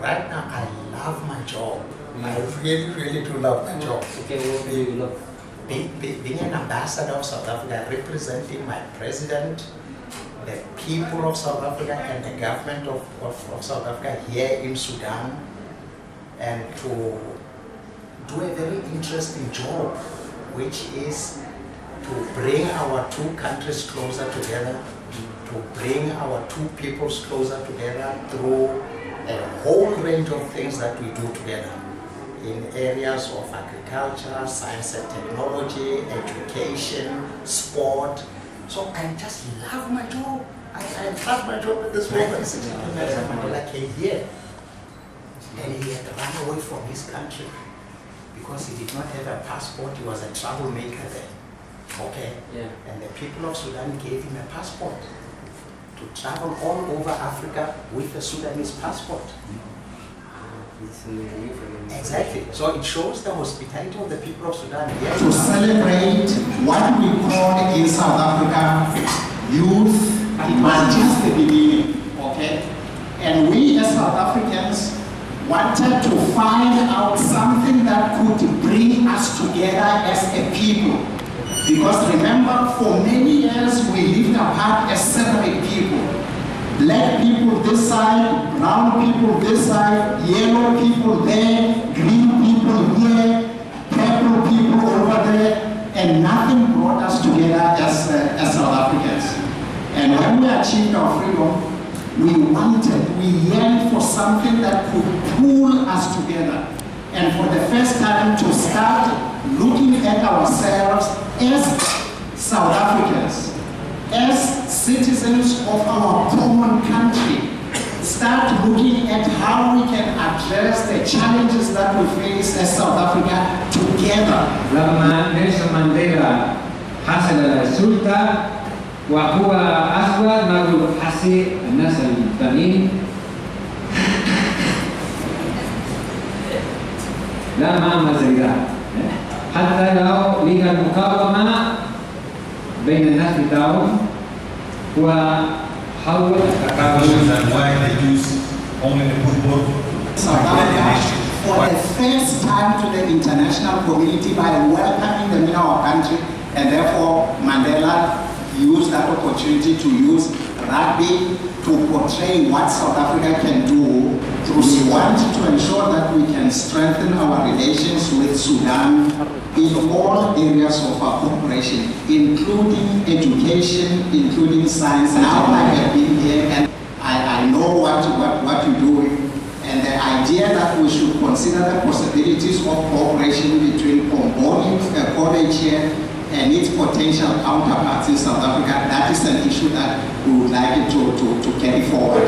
right now I love my job. I really, really do love my job. Okay, what do you love? Being an ambassador of South Africa, representing my president, the people of South Africa and the government of South Africa here in Sudan, and to do a very interesting job, which is to bring our two countries closer together, to bring our two peoples closer together through a whole range of things that we do together in areas of agriculture, science and technology, education, sport. So I just love my job. I love my job at this moment. Nelson Mandela came here and he had run away from his country because he did not have a passport. He was a troublemaker then. Okay? Yeah. And the people of Sudan gave him a passport to travel all over Africa with a Sudanese passport. Exactly. So it shows the hospitality of the people of Sudan. Yes. To celebrate what we call in South Africa youth marks the beginning. Okay? And we as South Africans wanted to find out something that could bring us together as a people. Because remember, for many years we lived apart as separate people. Black people this side, brown people this side, yellow people there, green people here, purple people over there, and nothing brought us together as South Africans. And when we achieved our freedom, we yearned for something that could pull us together. And for the first time to start looking at ourselves as South Africans, as citizens of our common country, start looking at how we can address the challenges that we face as South Africa together. Nelson Mandela حصل على السلطة وهو أسود رجل حسي الناس الثانيين. لا مزيدا حتى لو لقى المقاومة بين الناس بتاعهم. And why they use only the football for the first time to the international community by welcoming them in our country, and therefore Mandela used that opportunity to use rugby to portray what South Africa can do. We want to ensure that we can strengthen our relations with Sudan in all areas of our cooperation, including education, including science. Now I have been here and I know what you're doing, and the idea that we should consider the possibilities of cooperation between Comboni College here and its potential counterparts in South Africa, that is an issue that we would like to carry forward.